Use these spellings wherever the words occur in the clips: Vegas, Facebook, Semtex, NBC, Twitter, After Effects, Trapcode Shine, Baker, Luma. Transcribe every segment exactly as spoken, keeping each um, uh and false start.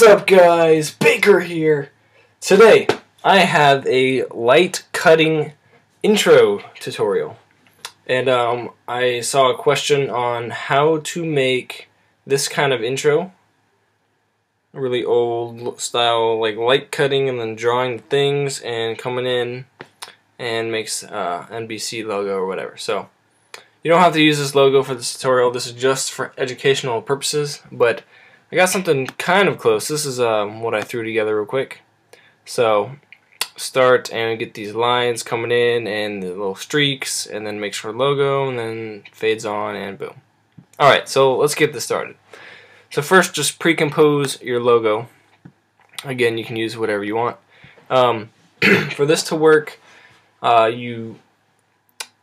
What's up, guys? Baker here. Today, I have a light cutting intro tutorial. And um, I saw a question on how to make this kind of intro. A really old style, like light cutting and then drawing things and coming in and makes uh, N B C logo or whatever. So, you don't have to use this logo for this tutorial. This is just for educational purposes, but I got something kind of close. This is um, what I threw together real quick. So start and get these lines coming in and the little streaks, and then makes for logo, and then fades on, and boom. Alright, so let's get this started. So first, just pre-compose your logo. Again, you can use whatever you want. Um, for this to work, uh, you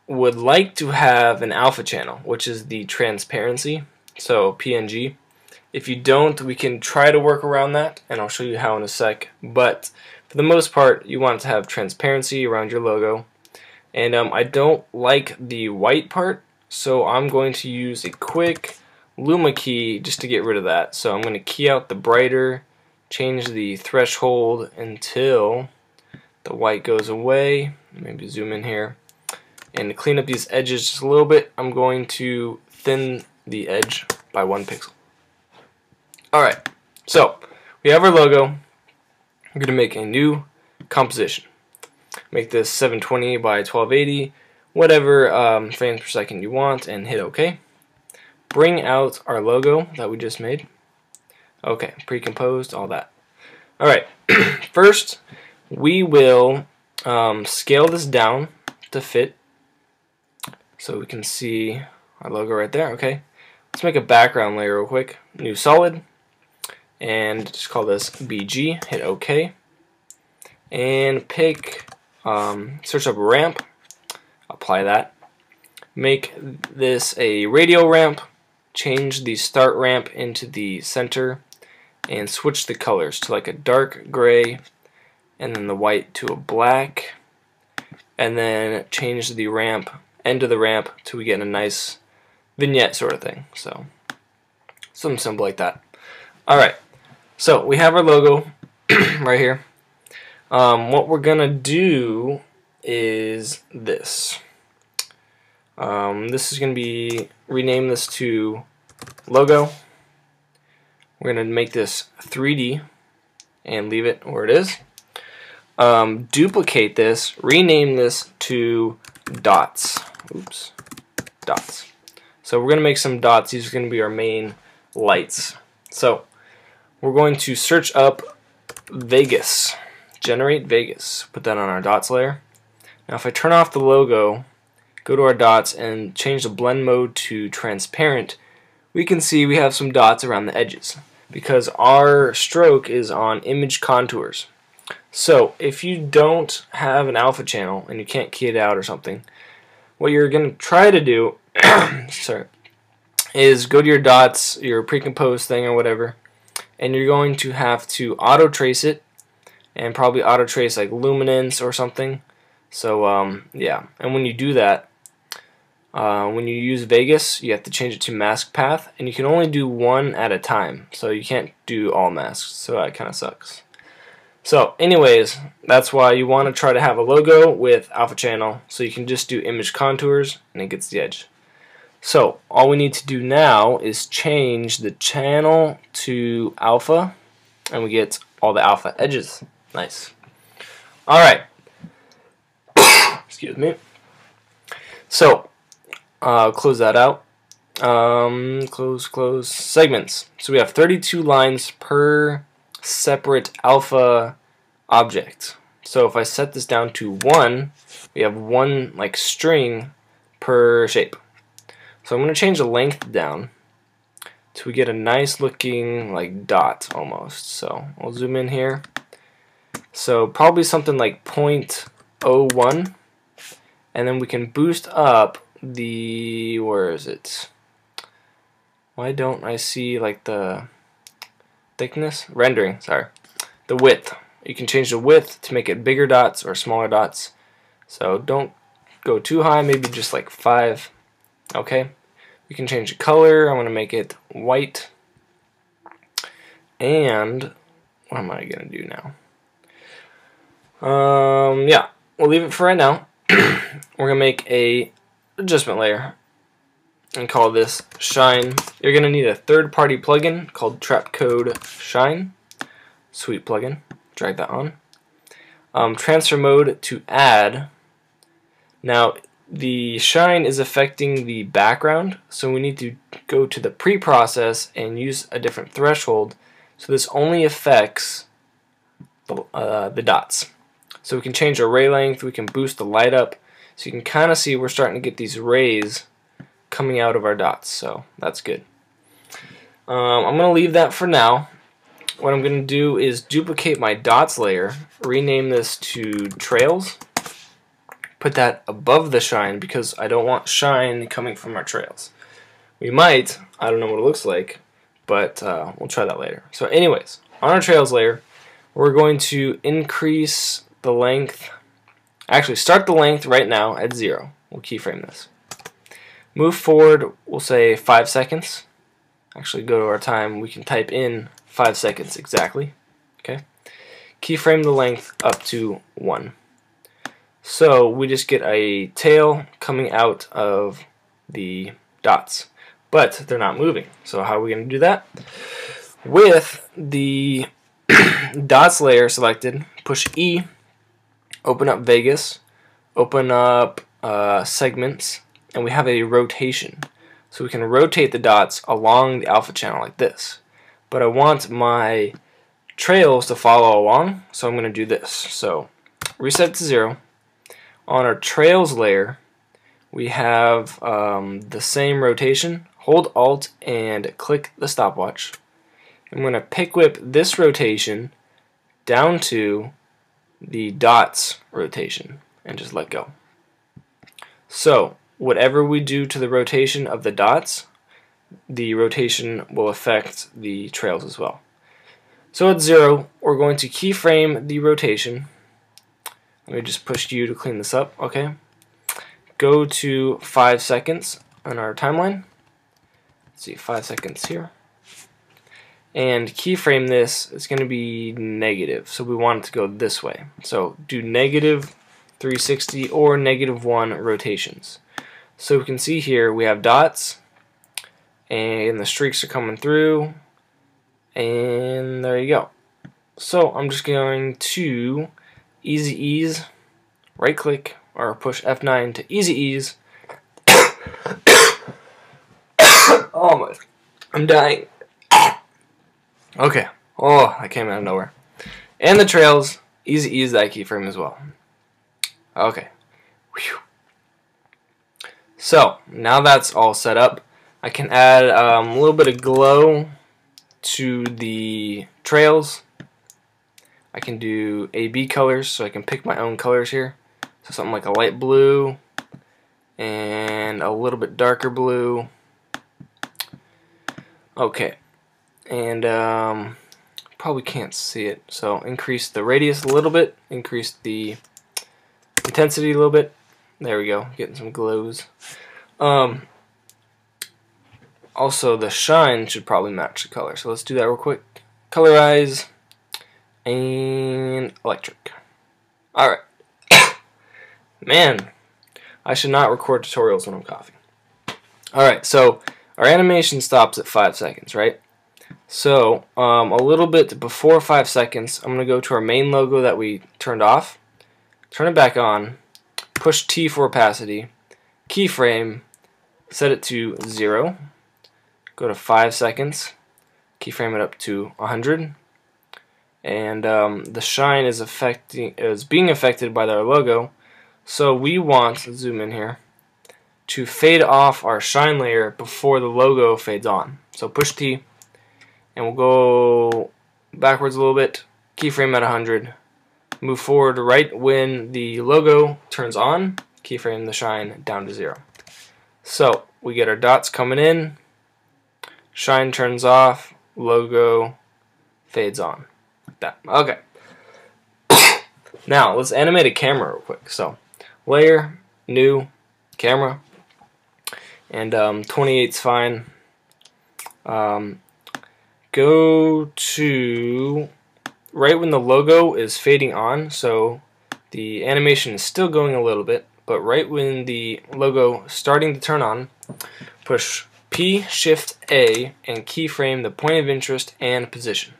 would like to have an alpha channel, which is the transparency, so P N G. If you don't, we can try to work around that, and I'll show you how in a sec. But for the most part, you want to have transparency around your logo. And um, I don't like the white part, so I'm going to use a quick Luma key just to get rid of that. So I'm going to key out the brighter, change the threshold until the white goes away. Maybe zoom in here. And to clean up these edges just a little bit, I'm going to thin the edge by one pixel. Alright, so we have our logo. We're going to make a new composition. Make this seven twenty by twelve eighty, whatever um, frames per second you want, and hit OK. Bring out our logo that we just made. Okay, pre-composed, all that. Alright, first we will um, scale this down to fit so we can see our logo right there. Okay, let's make a background layer real quick. New solid. And just call this B G, hit OK, and pick, um, search up ramp, apply that, make this a radial ramp, change the start ramp into the center, and switch the colors to like a dark gray, and then the white to a black, and then change the ramp, end of the ramp, till we get a nice vignette sort of thing, so something simple like that. Alright. So we have our logo right here. Um, what we're gonna do is this. Um, this is gonna be, rename this to logo. We're gonna make this three D and leave it where it is. Um, duplicate this, rename this to dots. Oops, dots. So we're gonna make some dots. These are gonna be our main lights. So we're going to search up Vegas, generate Vegas, put that on our dots layer. Now if I turn off the logo, go to our dots and change the blend mode to transparent, we can see we have some dots around the edges because our stroke is on image contours. So if you don't have an alpha channel and you can't key it out or something, what you're going to try to do sorry, is go to your dots, your pre-composed thing or whatever, and you're going to have to auto trace it, and probably auto trace like luminance or something. So um, yeah, and when you do that, uh, when you use Vegas, you have to change it to mask path, and you can only do one at a time, so you can't do all masks, so that kind of sucks. So anyways, that's why you want to try to have a logo with alpha channel, so you can just do image contours and it gets the edge. So all we need to do now is change the channel to alpha, and we get all the alpha edges. Nice. All right. Excuse me. So uh, close that out. Um, close, close segments. So we have thirty-two lines per separate alpha object. So if I set this down to one, we have one like string per shape. So I'm going to change the length down till we get a nice looking like dot almost. So I'll zoom in here. So probably something like zero point zero one, and then we can boost up the, where is it? Why don't I see like the thickness? Rendering, sorry. The width. You can change the width to make it bigger dots or smaller dots. So don't go too high, maybe just like five. Okay, we can change the color. I'm going to make it white, and What am I gonna do now? Um, yeah, we'll leave it for right now. We're gonna make a adjustment layer and call this Shine. You're gonna need a third-party plugin called Trapcode Shine. Sweet plugin. Drag that on. Um, transfer mode to add. Now the shine is affecting the background, so we need to go to the pre-process and use a different threshold, so this only affects the, uh, the dots. So we can change array length, we can boost the light up, so you can kinda see we're starting to get these rays coming out of our dots, so that's good. Um, I'm gonna leave that for now. What I'm gonna do is duplicate my dots layer, rename this to trails, put that above the shine because I don't want shine coming from our trails. We might, I don't know what it looks like, but uh, we'll try that later. So anyways, on our trails layer, we're going to increase the length, actually start the length right now at zero. We'll keyframe this. Move forward, we'll say five seconds. Actually go to our time, we can type in five seconds exactly. Okay. Keyframe the length up to one. So we just get a tail coming out of the dots, but they're not moving. So how are we going to do that? With the dots layer selected, push E, open up Vegas, open up uh, segments, and we have a rotation. So we can rotate the dots along the alpha channel like this. But I want my trails to follow along, so I'm going to do this. So reset to zero. On our trails layer, we have um, the same rotation. Hold Alt and click the stopwatch. I'm going to pick whip this rotation down to the dots rotation and just let go. So whatever we do to the rotation of the dots, the rotation will affect the trails as well. So at zero, we're going to keyframe the rotation. Let me just push U to clean this up, okay. Go to five seconds on our timeline. Let's see, five seconds here. And keyframe this, it's gonna be negative, so we want it to go this way. So do negative three sixty or negative one rotations. So we can see here we have dots, and the streaks are coming through, and there you go. So I'm just going to easy ease, right click, or push F nine to easy ease. Oh my, I'm dying. Okay, oh, I came out of nowhere. And the trails, easy ease that keyframe as well. Okay, whew. So now that's all set up. I can add um, a little bit of glow to the trails. I can do A B colors, so I can pick my own colors here. So something like a light blue and a little bit darker blue. Okay, and um, probably can't see it, so increase the radius a little bit, increase the intensity a little bit. There we go, getting some glows. Um, also, the shine should probably match the color, so let's do that real quick. Colorize. And electric. Alright. Man, I should not record tutorials when I'm coughing. Alright, so our animation stops at five seconds, right? So, um, a little bit before five seconds, I'm going to go to our main logo that we turned off, turn it back on, push T for opacity, keyframe, set it to zero, go to five seconds, keyframe it up to one hundred. And um, the shine is affecting is being affected by their logo, so we want, let's zoom in here, to fade off our shine layer before the logo fades on. So push T, and we'll go backwards a little bit, keyframe at one hundred, move forward right when the logo turns on, keyframe the shine down to zero. So we get our dots coming in, shine turns off, logo fades on. That. Okay. Now let's animate a camera real quick. So layer, new, camera, and um, twenty-eight's fine. Um, go to right when the logo is fading on, so the animation is still going a little bit, but right when the logo is starting to turn on, push P, Shift, A, and keyframe the point of interest and position.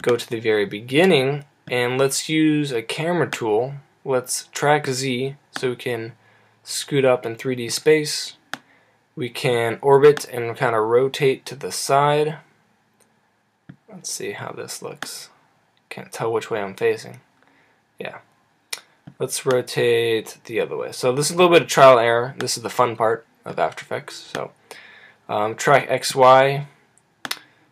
Go to the very beginning, and let's use a camera tool. Let's track Z, so we can scoot up in three D space. We can orbit and kind of rotate to the side. Let's see how this looks. Can't tell which way I'm facing. Yeah. Let's rotate the other way. So this is a little bit of trial and error. This is the fun part of After Effects. So um, track X Y.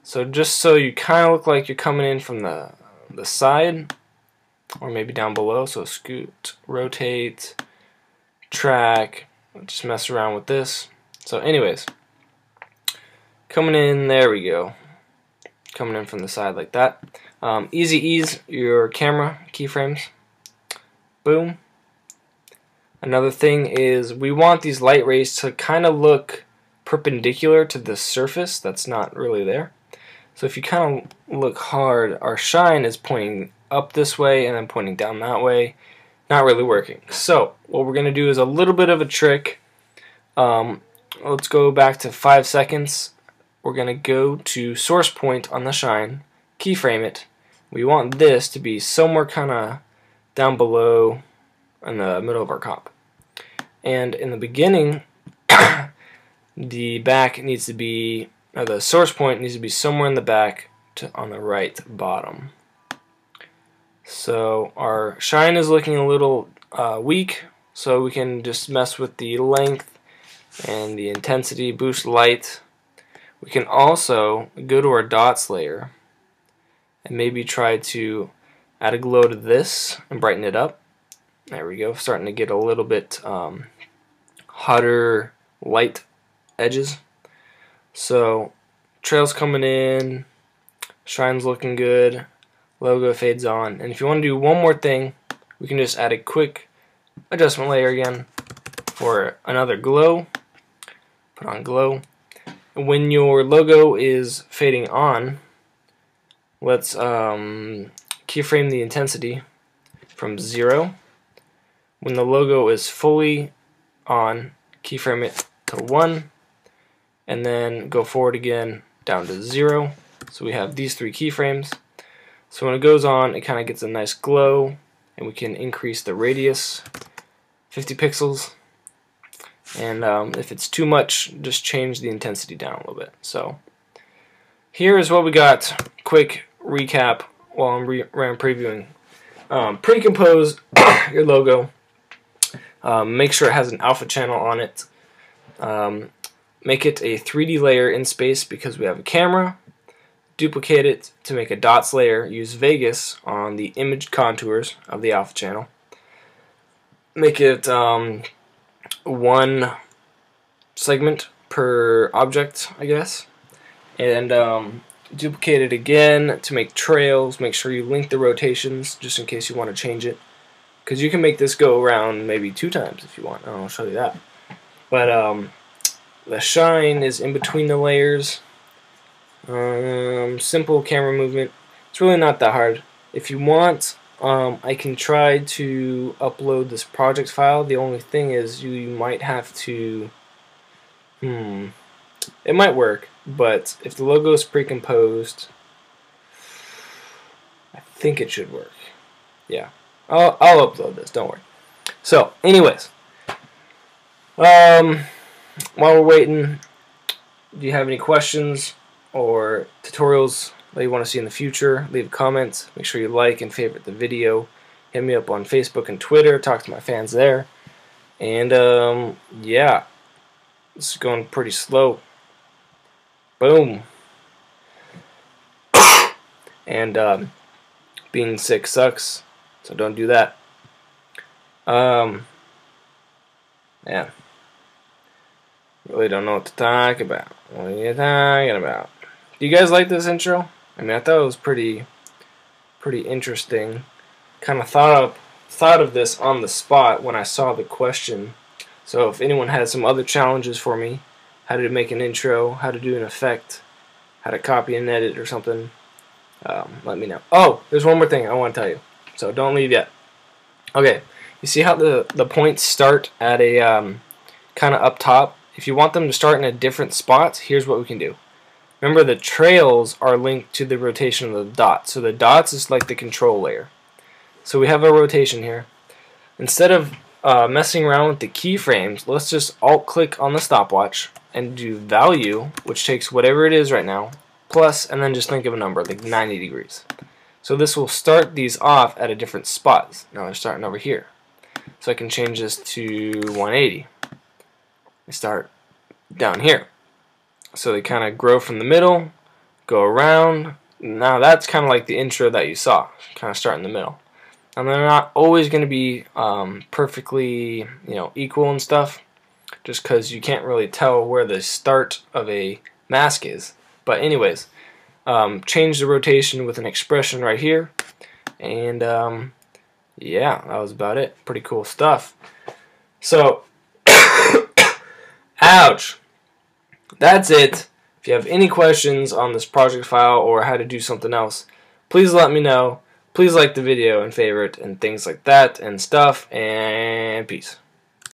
So just so you kind of look like you're coming in from the, the side, or maybe down below. So scoot, rotate, track. Let's just mess around with this. So anyways, coming in, there we go. Coming in from the side like that. Um, easy ease your camera keyframes. Boom. Another thing is we want these light rays to kind of look perpendicular to the surface that's not really there. So if you kind of look hard, our shine is pointing up this way and then pointing down that way. Not really working. So what we're going to do is a little bit of a trick. Um, Let's go back to five seconds. We're going to go to source point on the shine, keyframe it. We want this to be somewhere kind of down below in the middle of our comp. And in the beginning, the back needs to be, or the source point needs to be somewhere in the back to on the right bottom. So our shine is looking a little uh, weak, so we can just mess with the length and the intensity, boost light. We can also go to our dots layer and maybe try to add a glow to this and brighten it up. There we go, starting to get a little bit um, hotter light edges. So trail's coming in, shine's looking good, logo fades on. And if you want to do one more thing, we can just add a quick adjustment layer again for another glow. Put on glow. When your logo is fading on, let's um, keyframe the intensity from zero. When the logo is fully on, keyframe it to one, and then go forward again down to zero. So we have these three keyframes. So when it goes on, it kind of gets a nice glow, and we can increase the radius fifty pixels. And um, if it's too much, just change the intensity down a little bit. So here is what we got. Quick recap while I'm, re I'm previewing. Um, pre-compose your logo. Um, make sure it has an alpha channel on it. Um, make it a three D layer in space because we have a camera. Duplicate it to make a dots layer. Use Vegas on the image contours of the alpha channel. Make it Um, one segment per object, I guess, and um, duplicate it again to make trails. Make sure you link the rotations just in case you want to change it, because you can make this go around maybe two times if you want, and I'll show you that. But um, the shine is in between the layers. Um, simple camera movement. It's really not that hard. If you want, Um, I can try to upload this project file. The only thing is you, you might have to, hmm, it might work, but if the logo is pre-composed, I think it should work. Yeah, I'll, I'll upload this, don't worry. So, anyways, um, while we're waiting, do you have any questions or tutorials that you want to see in the future? Leave a comment. Make sure you like and favorite the video. Hit me up on Facebook and Twitter. Talk to my fans there. And um, yeah, this is going pretty slow. Boom. And um, being sick sucks, so don't do that. Um, yeah, really don't know what to talk about. What are you talking about? Do you guys like this intro? I mean, I thought it was pretty, pretty interesting. Kind of thought of thought of this on the spot when I saw the question. So if anyone has some other challenges for me, how to make an intro, how to do an effect, how to copy and edit or something, um, let me know. Oh, there's one more thing I want to tell you, so don't leave yet. Okay, you see how the, the points start at a um, kind of up top? If you want them to start in a different spot, here's what we can do. Remember, the trails are linked to the rotation of the dots, so the dots is like the control layer. So we have a rotation here. Instead of uh, messing around with the keyframes, let's just alt-click on the stopwatch and do value, which takes whatever it is right now, plus, and then just think of a number, like ninety degrees. So this will start these off at a different spot. Now they're starting over here. So I can change this to one eighty. They start down here. So they kind of grow from the middle, go around. Now that's kind of like the intro that you saw, kind of start in the middle. And they're not always going to be um, perfectly, you know, equal and stuff, just because you can't really tell where the start of a mask is. But anyways, um, change the rotation with an expression right here, and um, yeah, that was about it. Pretty cool stuff. So, ouch. That's it. If you have any questions on this project file or how to do something else, please let me know. Please like the video and favorite and things like that and stuff, and peace.